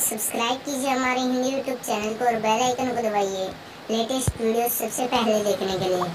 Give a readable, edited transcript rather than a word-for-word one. Subscribe कीजिए हमारे Hindi YouTube channel को और बेल आइकन को दबाइए लेटेस्ट वीडियो सबसे पहले देखने के लिए।